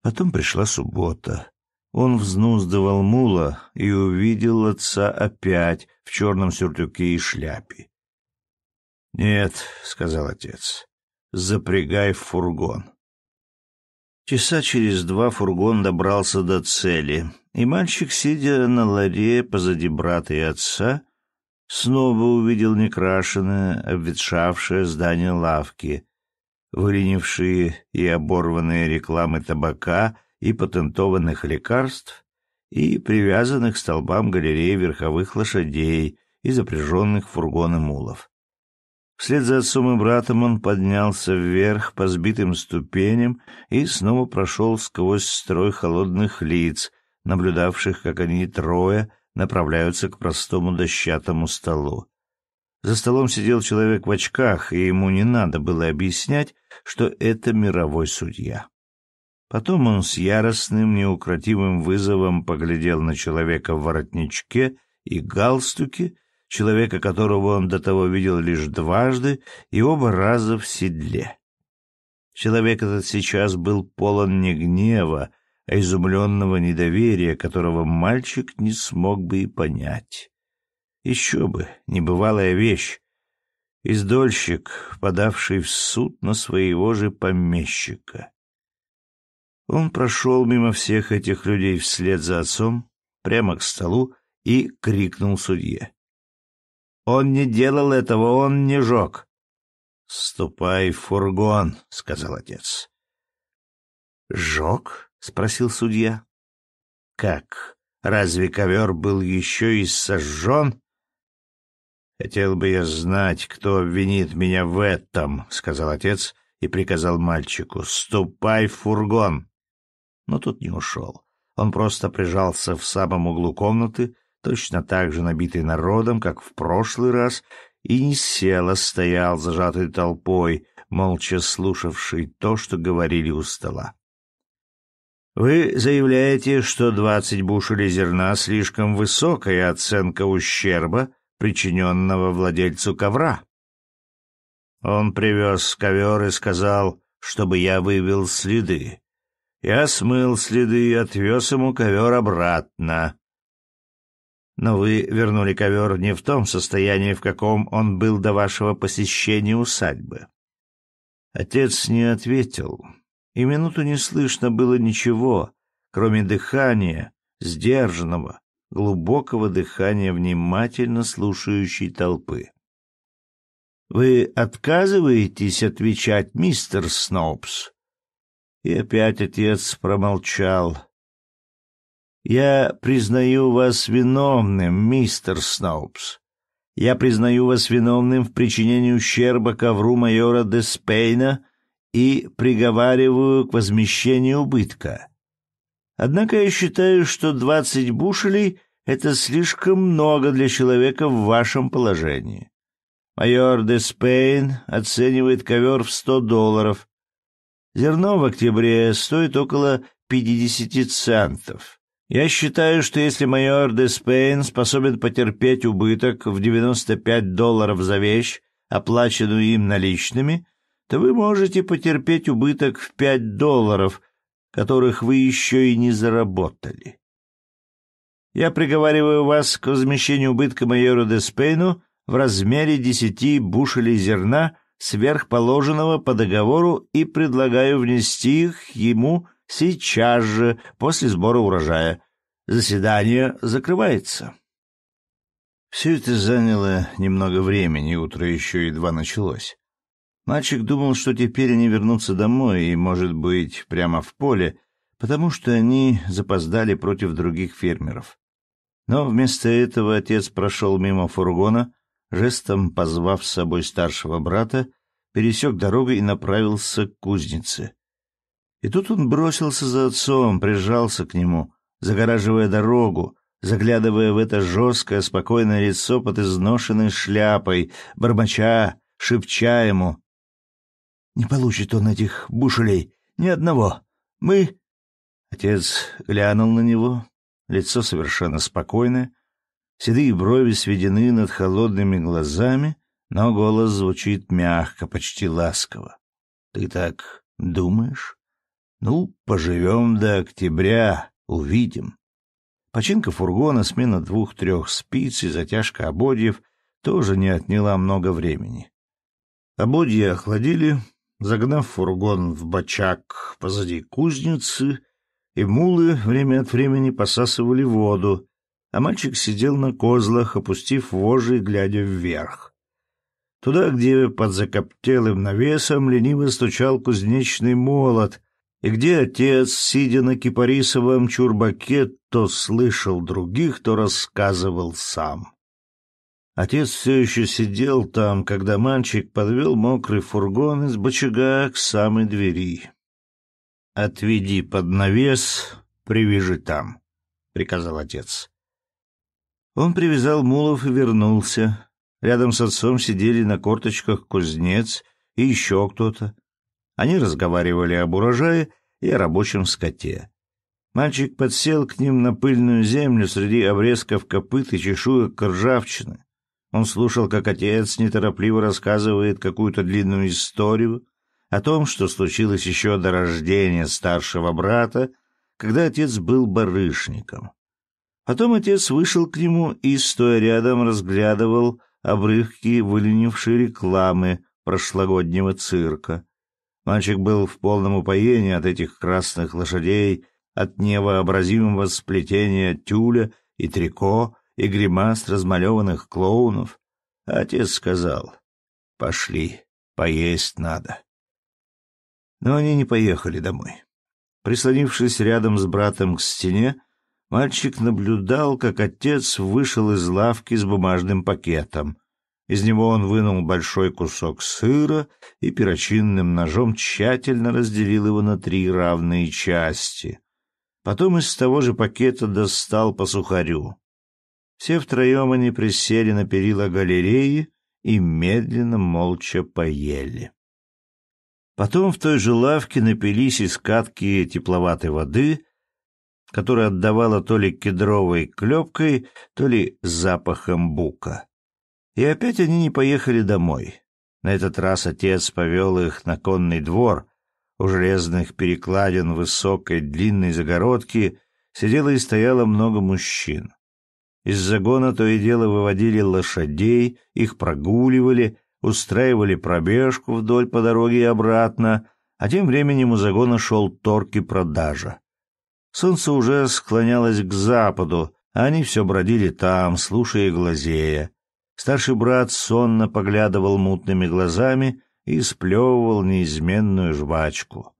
Потом пришла суббота. Он взнуздывал мула и увидел отца опять в черном сюртуке и шляпе. «Нет», — сказал отец, — «запрягай в фургон». Часа через два фургон добрался до цели, и мальчик, сидя на ларе позади брата и отца, снова увидел некрашенное, обветшавшее здание лавки, выленившие и оборванные рекламы табака и патентованных лекарств, и привязанных к столбам галереи верховых лошадей и запряженных фургоны мулов. Вслед за отцом и братом он поднялся вверх по сбитым ступеням и снова прошел сквозь строй холодных лиц, наблюдавших, как они трое направляются к простому дощатому столу. За столом сидел человек в очках, и ему не надо было объяснять, что это мировой судья. Потом он с яростным, неукротимым вызовом поглядел на человека в воротничке и галстуке, человека, которого он до того видел лишь дважды, и оба раза в седле. Человек этот сейчас был полон не гнева, а изумленного недоверия, которого мальчик не смог бы и понять. Еще бы, небывалая вещь. Издольщик, подавший в суд на своего же помещика. Он прошел мимо всех этих людей вслед за отцом, прямо к столу, и крикнул судье. «Он не делал этого, он не жег!» «Ступай в фургон», — сказал отец. «Жег?» — спросил судья. «Как? Разве ковер был еще и сожжен?» «Хотел бы я знать, кто обвинит меня в этом», — сказал отец и приказал мальчику. «Ступай в фургон!» Но тут не ушел. Он просто прижался в самом углу комнаты, точно так же набитый народом, как в прошлый раз, и не сел, а стоял зажатой толпой, молча слушавший то, что говорили у стола. «Вы заявляете, что двадцать бушелей зерна — слишком высокая оценка ущерба, причиненного владельцу ковра. Он привез ковер и сказал, чтобы я вывел следы. Я смыл следы и отвез ему ковер обратно. Но вы вернули ковер не в том состоянии, в каком он был до вашего посещения усадьбы». Отец не ответил, и минуту не слышно было ничего, кроме дыхания, сдержанного, глубокого дыхания внимательно слушающей толпы. «Вы отказываетесь отвечать, мистер Сноупс?» И опять отец промолчал. «Я признаю вас виновным, мистер Сноупс. Я признаю вас виновным в причинении ущерба ковру майора де Спейна и приговариваю к возмещению убытка. Однако я считаю, что двадцать бушелей — это слишком много для человека в вашем положении. Майор де Спейн оценивает ковер в сто долларов. Зерно в октябре стоит около пятидесяти центов. Я считаю, что если майор де Спейн способен потерпеть убыток в девяносто пять долларов за вещь, оплаченную им наличными, то вы можете потерпеть убыток в пять долларов, которых вы еще и не заработали. Я приговариваю вас к возмещению убытка майору де Спейну в размере десяти бушелей зерна, сверхположенного по договору, и предлагаю внести их ему сейчас же, после сбора урожая. Заседание закрывается». Все это заняло немного времени, утро еще едва началось. Мальчик думал, что теперь они вернутся домой и, может быть, прямо в поле, потому что они запоздали против других фермеров. Но вместо этого отец прошел мимо фургона, жестом позвав с собой старшего брата, пересек дорогу и направился к кузнице. И тут он бросился за отцом, прижался к нему, загораживая дорогу, заглядывая в это жесткое, спокойное лицо под изношенной шляпой, бормоча, шепча ему: «Не получит он этих бушелей, ни одного. Мы...» Отец глянул на него, лицо совершенно спокойное, седые брови сведены над холодными глазами, но голос звучит мягко, почти ласково. «Ты так думаешь? Ну, поживем до октября, увидим». Починка фургона, смена двух-трех спиц и затяжка ободьев тоже не отняла много времени. Ободья охладили, загнав фургон в бочак позади кузницы, и мулы время от времени посасывали воду, а мальчик сидел на козлах, опустив вожжи и глядя вверх. Туда, где под закоптелым навесом лениво стучал кузнечный молот, и где отец, сидя на кипарисовом чурбаке, то слышал других, то рассказывал сам. Отец все еще сидел там, когда мальчик подвел мокрый фургон из бочага к самой двери. «Отведи под навес, привяжи там», — приказал отец. Он привязал мулов и вернулся. Рядом с отцом сидели на корточках кузнец и еще кто-то. Они разговаривали об урожае и о рабочем скоте. Мальчик подсел к ним на пыльную землю среди обрезков копыт и чешуек ржавчины. Он слушал, как отец неторопливо рассказывает какую-то длинную историю о том, что случилось еще до рождения старшего брата, когда отец был барышником. Потом отец вышел к нему и, стоя рядом, разглядывал обрывки выленившей рекламы прошлогоднего цирка. Мальчик был в полном упоении от этих красных лошадей, от невообразимого сплетения тюля и трико и гримаст размалеванных клоунов. Отец сказал: «Пошли, поесть надо». Но они не поехали домой. Прислонившись рядом с братом к стене, мальчик наблюдал, как отец вышел из лавки с бумажным пакетом. Из него он вынул большой кусок сыра и перочинным ножом тщательно разделил его на три равные части. Потом из того же пакета достал по сухарю. Все втроем они присели на перила галереи и медленно, молча поели. Потом в той же лавке напились из катки тепловатой воды, которая отдавала то ли кедровой клепкой, то ли запахом бука. И опять они не поехали домой. На этот раз отец повел их на конный двор. У железных перекладин высокой длинной загородки сидело и стояло много мужчин. Из загона то и дело выводили лошадей, их прогуливали, устраивали пробежку вдоль по дороге и обратно, а тем временем у загона шел торг и продажа. Солнце уже склонялось к западу, а они все бродили там, слушая и глазея. Старший брат сонно поглядывал мутными глазами и сплевывал неизменную жвачку.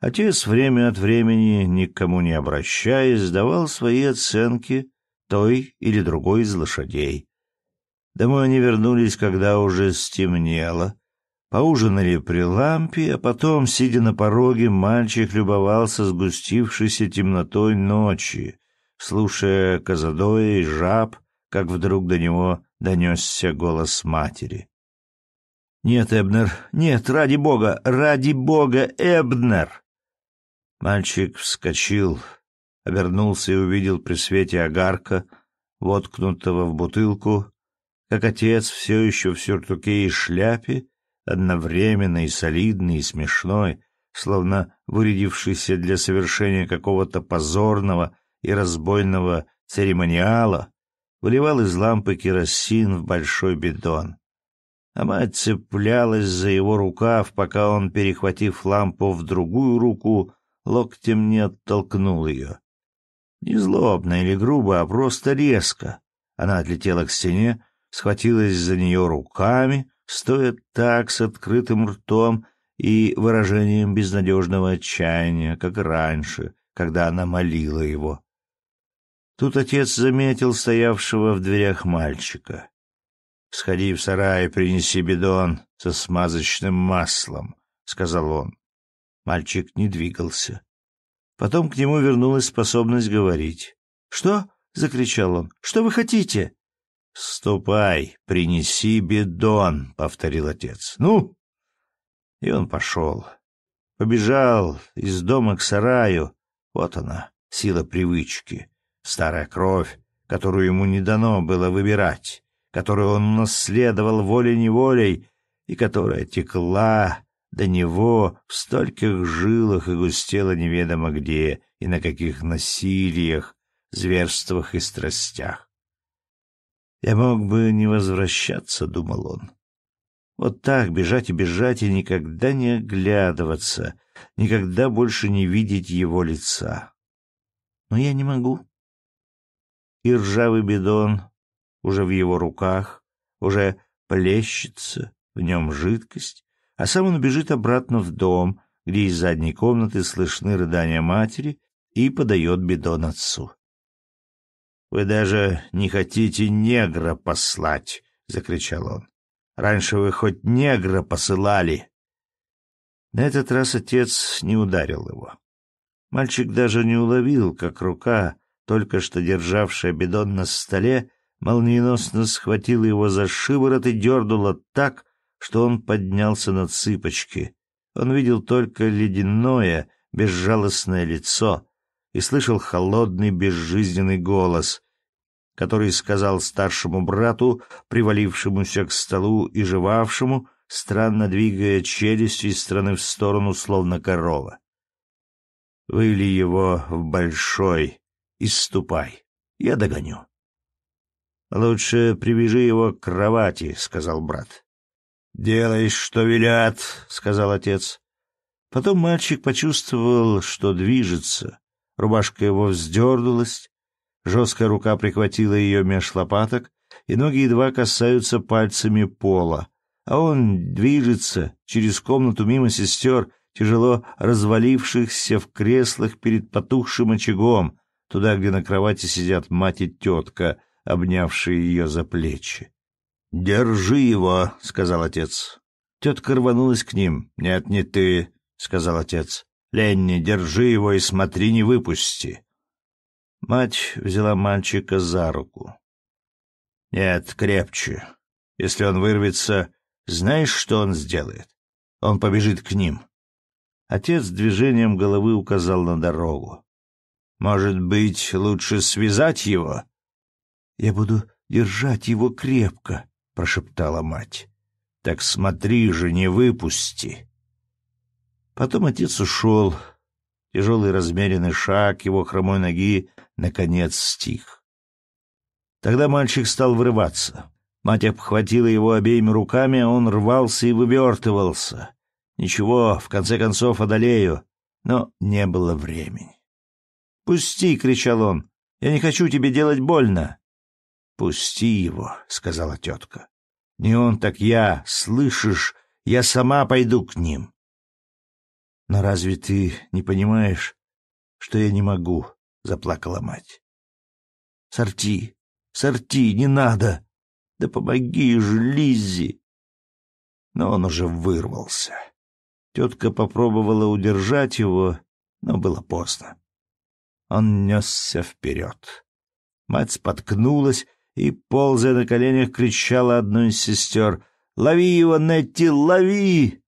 Отец, время от времени, никому не обращаясь, давал свои оценки той или другой из лошадей. Домой они вернулись, когда уже стемнело. Поужинали при лампе, а потом, сидя на пороге, мальчик любовался сгустившейся темнотой ночи, слушая казадоя и жаб, как вдруг до него донесся голос матери. «Нет, Эбнер, нет, ради бога, ради бога, Эбнер!» Мальчик вскочил, обернулся и увидел при свете огарка, воткнутого в бутылку, как отец все еще в сюртуке и шляпе, одновременно и солидный, и смешной, словно вырядившийся для совершения какого-то позорного и разбойного церемониала, выливал из лампы керосин в большой бидон. А мать цеплялась за его рукав, пока он, перехватив лампу в другую руку, локтем не оттолкнул ее. Не злобно или грубо, а просто резко. Она отлетела к стене, схватилась за нее руками, стоя так с открытым ртом и выражением безнадежного отчаяния, как раньше, когда она молила его. Тут отец заметил стоявшего в дверях мальчика. «Сходи в сарай и принеси бидон со смазочным маслом», — сказал он. Мальчик не двигался. Потом к нему вернулась способность говорить. «Что?» — закричал он. «Что вы хотите?» «Ступай, принеси бидон», — повторил отец. «Ну!» И он пошел. Побежал из дома к сараю. Вот она, сила привычки, старая кровь, которую ему не дано было выбирать, которую он наследовал волей-неволей и которая текла до него в стольких жилах и густела неведомо где и на каких насилиях, зверствах и страстях. «Я мог бы не возвращаться», — думал он. «Вот так бежать и бежать, и никогда не оглядываться, никогда больше не видеть его лица. Но я не могу». И ржавый бидон уже в его руках, уже плещется в нем жидкость, а сам он бежит обратно в дом, где из задней комнаты слышны рыдания матери, и подает бидон отцу. «Вы даже не хотите негра послать!» — закричал он. «Раньше вы хоть негра посылали!» На этот раз отец не ударил его. Мальчик даже не уловил, как рука, только что державшая бидон на столе, молниеносно схватила его за шиворот и дернула так, что он поднялся на цыпочки. Он видел только ледяное, безжалостное лицо и слышал холодный, безжизненный голос, который сказал старшему брату, привалившемуся к столу и жевавшему, странно двигая челюстью из стороны в сторону, словно корова: «Выли его в большой и ступай, я догоню». «Лучше привяжи его к кровати», — сказал брат. «Делай, что велят», — сказал отец. Потом мальчик почувствовал, что движется. Рубашка его вздернулась, жесткая рука прихватила ее меж лопаток, и ноги едва касаются пальцами пола. А он движется через комнату мимо сестер, тяжело развалившихся в креслах перед потухшим очагом, туда, где на кровати сидят мать и тетка, обнявшие ее за плечи. «Держи его», — сказал отец. Тетка рванулась к ним. «Нет, не ты», — сказал отец. «Ленни, держи его и смотри, не выпусти». Мать взяла мальчика за руку. «Нет, крепче. Если он вырвется, знаешь, что он сделает? Он побежит к ним». Отец движением головы указал на дорогу. «Может быть, лучше связать его?» «Я буду держать его крепко», — прошептала мать. «Так смотри же, не выпусти». Потом отец ушел. Тяжелый размеренный шаг его хромой ноги наконец стих. Тогда мальчик стал вырываться. Мать обхватила его обеими руками, а он рвался и вывертывался. «Ничего, в конце концов одолею». Но не было времени. «Пусти!» — кричал он. «Я не хочу тебе делать больно!» «Пусти его!» — сказала тетка. «Не он, так я! Слышишь? Я сама пойду к ним!» «Но разве ты не понимаешь, что я не могу?» — заплакала мать. «Сорти! Сорти! Не надо! Да помоги же, Лиззи!» Но он уже вырвался. Тетка попробовала удержать его, но было поздно. Он несся вперед. Мать споткнулась и, ползая на коленях, кричала одной из сестер: «Лови его, Нетти, лови!»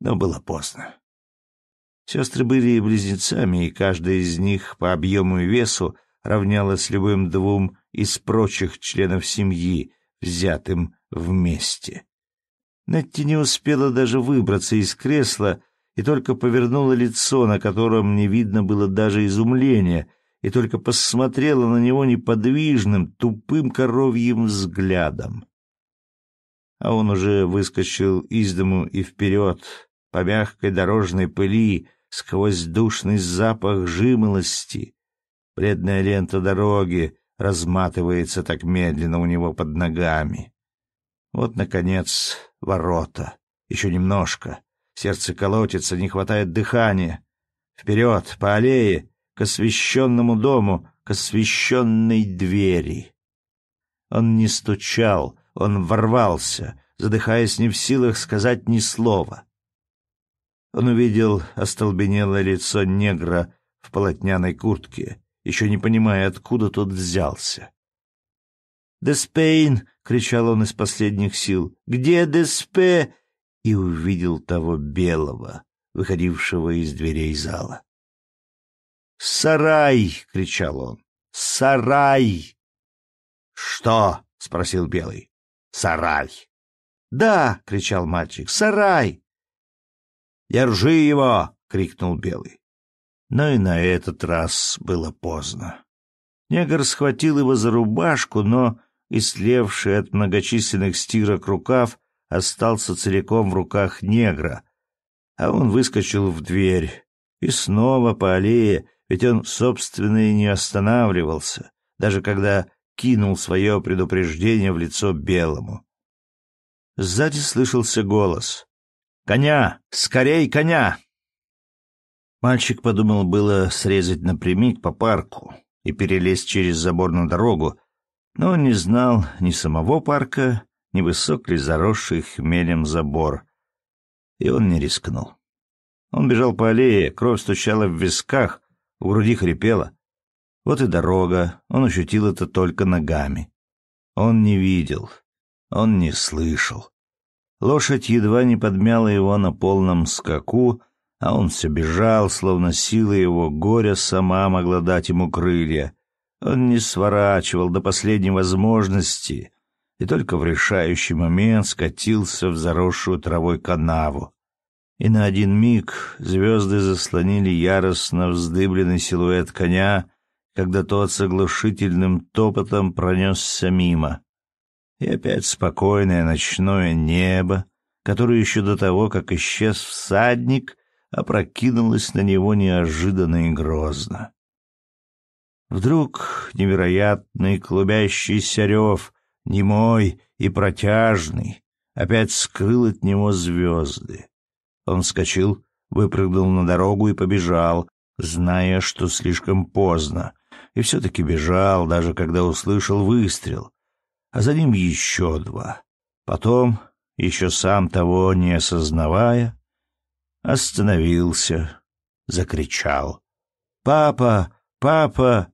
Но было поздно. Сестры были близнецами, и каждая из них по объему и весу равнялась любым двум из прочих членов семьи, взятым вместе. Нетти не успела даже выбраться из кресла и только повернула лицо, на котором не видно было даже изумления, и только посмотрела на него неподвижным, тупым коровьим взглядом. А он уже выскочил из дому и вперед, по мягкой дорожной пыли, сквозь душный запах жимолости. Бледная лента дороги разматывается так медленно у него под ногами. Вот, наконец, ворота. Еще немножко. Сердце колотится, не хватает дыхания. Вперед, по аллее, к освещенному дому, к освещенной двери. Он не стучал, он ворвался, задыхаясь, не в силах сказать ни слова. Он увидел остолбенелое лицо негра в полотняной куртке, еще не понимая, откуда тот взялся. «Де Спейн!» — кричал он из последних сил. «Где де Спе?» И увидел того белого, выходившего из дверей зала. «Сарай!» — кричал он. «Сарай!» «Что?» — спросил белый. «Сарай!» «Да!» — кричал мальчик. «Сарай!» «Держи его!» — крикнул белый. Но и на этот раз было поздно. Негр схватил его за рубашку, но истлевший от многочисленных стирок рукав остался целиком в руках негра, а он выскочил в дверь и снова по аллее, ведь он, собственно, и не останавливался, даже когда кинул свое предупреждение в лицо белому. Сзади слышался голос: «Коня! Скорей коня!» Мальчик подумал было срезать напрямик по парку и перелезть через забор на дорогу, но он не знал ни самого парка, ни высок ли заросший хмелем забор, и он не рискнул. Он бежал по аллее, кровь стучала в висках, в груди хрипела. Вот и дорога, он ощутил это только ногами. Он не видел, он не слышал. Лошадь едва не подмяла его на полном скаку, а он все бежал, словно сила его горя сама могла дать ему крылья. Он не сворачивал до последней возможности и только в решающий момент скатился в заросшую травой канаву. И на один миг звезды заслонили яростно вздыбленный силуэт коня, когда тот с оглушительным топотом пронесся мимо. И опять спокойное ночное небо, которое еще до того, как исчез всадник, опрокинулась на него неожиданно и грозно. Вдруг невероятный клубящийся рев, немой и протяжный, опять скрыл от него звезды. Он вскочил, выпрыгнул на дорогу и побежал, зная, что слишком поздно, и все-таки бежал, даже когда услышал выстрел, а за ним еще два. Потом, еще сам того не осознавая, остановился, закричал: «Папа! Папа!»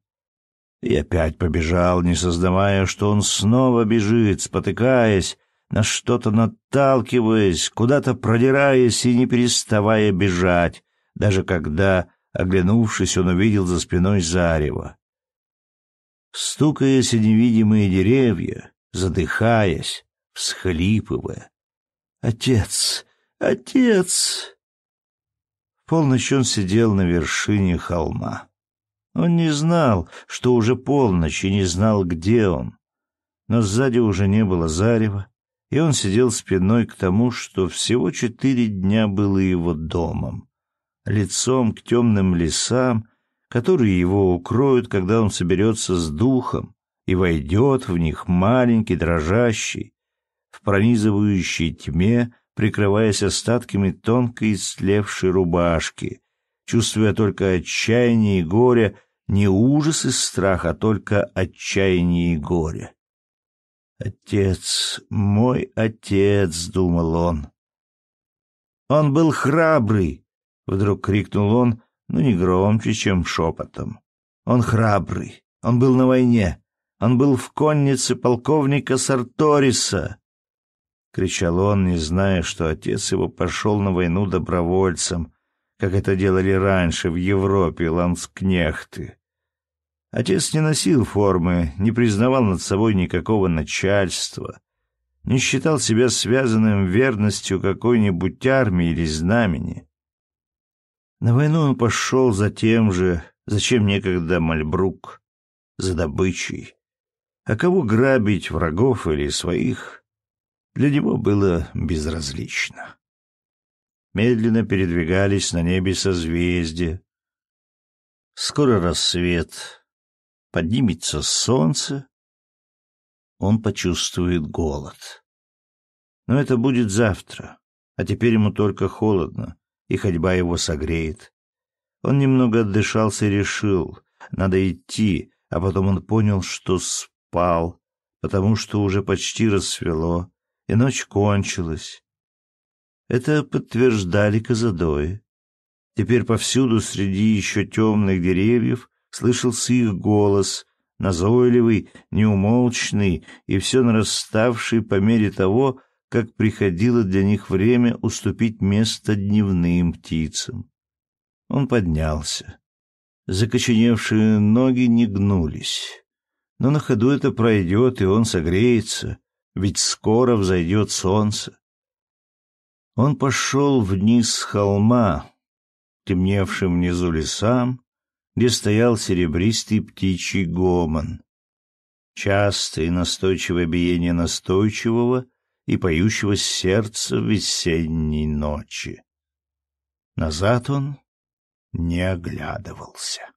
И опять побежал, не сознавая, что он снова бежит, спотыкаясь, на что-то наталкиваясь, куда-то продираясь и не переставая бежать, даже когда, оглянувшись, он увидел за спиной зарево. Стукаясь о невидимые деревья, задыхаясь, всхлипывая: «Отец! Отец!» В полночь он сидел на вершине холма. Он не знал, что уже полночь, и не знал, где он. Но сзади уже не было зарева, и он сидел спиной к тому, что всего четыре дня было его домом, лицом к темным лесам, которые его укроют, когда он соберется с духом, и войдет в них маленький, дрожащий, в пронизывающей тьме, прикрываясь остатками тонкой истлевшей рубашки, чувствуя только отчаяние и горе, не ужас и страх, а только отчаяние и горе. «Отец, мой отец», — думал он. «Он был храбрый», — вдруг крикнул он, но не громче, чем шепотом. «Он храбрый, он был на войне, он был в коннице полковника Сарториса», — кричал он, не зная, что отец его пошел на войну добровольцем, как это делали раньше в Европе ланскнехты. Отец не носил формы, не признавал над собой никакого начальства, не считал себя связанным верностью какой-нибудь армии или знамени. На войну он пошел за тем же, зачем некогда Мальбрук, за добычей. А кого грабить, врагов или своих, для него было безразлично. Медленно передвигались на небе созвездия. Скоро рассвет. Поднимется солнце, он почувствует голод. Но это будет завтра, а теперь ему только холодно, и ходьба его согреет. Он немного отдышался и решил, надо идти, а потом он понял, что спал, потому что уже почти рассвело, и ночь кончилась. Это подтверждали козадои. Теперь повсюду среди еще темных деревьев слышался их голос, назойливый, неумолчный и все нараставший по мере того, как приходило для них время уступить место дневным птицам. Он поднялся. Закоченевшие ноги не гнулись. Но на ходу это пройдет, и он согреется, ведь скоро взойдет солнце. Он пошел вниз с холма, темневшим внизу лесам, где стоял серебристый птичий гомон. Частое и настойчивое биение настойчивого и поющего сердца весенней ночи. Назад он не оглядывался.